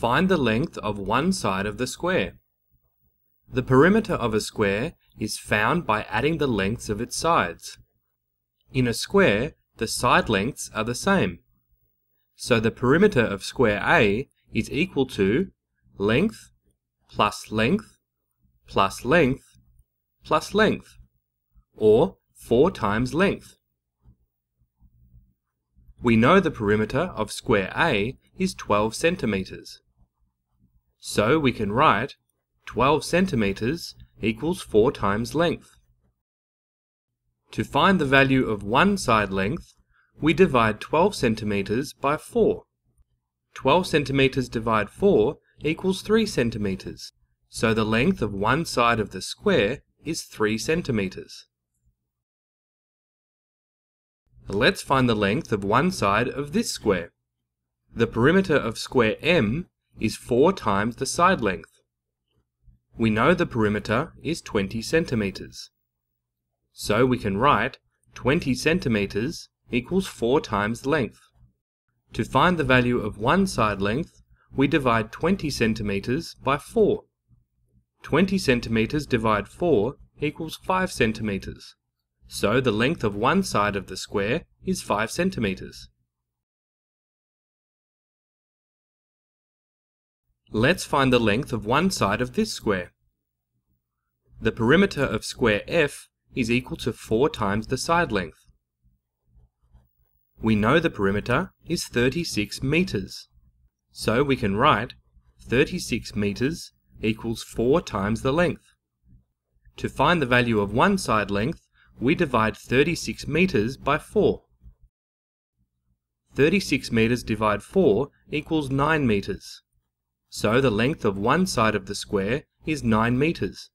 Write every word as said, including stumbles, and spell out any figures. Find the length of one side of the square. The perimeter of a square is found by adding the lengths of its sides. In a square, the side lengths are the same. So the perimeter of square A is equal to length plus length plus length plus length, or four times length. We know the perimeter of square A is twelve centimeters. So we can write twelve centimeters equals four times length. To find the value of one side length, we divide twelve centimeters by four. twelve centimeters divide four equals three centimeters. So the length of one side of the square is three centimeters. Let's find the length of one side of this square. The perimeter of square M is four times the side length. We know the perimeter is twenty centimeters. So we can write twenty centimeters equals four times length. To find the value of one side length, we divide twenty centimeters by four. twenty centimeters divide four equals five centimeters. So the length of one side of the square is five centimeters. Let's find the length of one side of this square. The perimeter of square F is equal to four times the side length. We know the perimeter is thirty-six meters. So we can write thirty-six meters equals four times the length. To find the value of one side length, we divide thirty-six meters by four. thirty-six meters divide four equals nine meters. So the length of one side of the square is nine meters.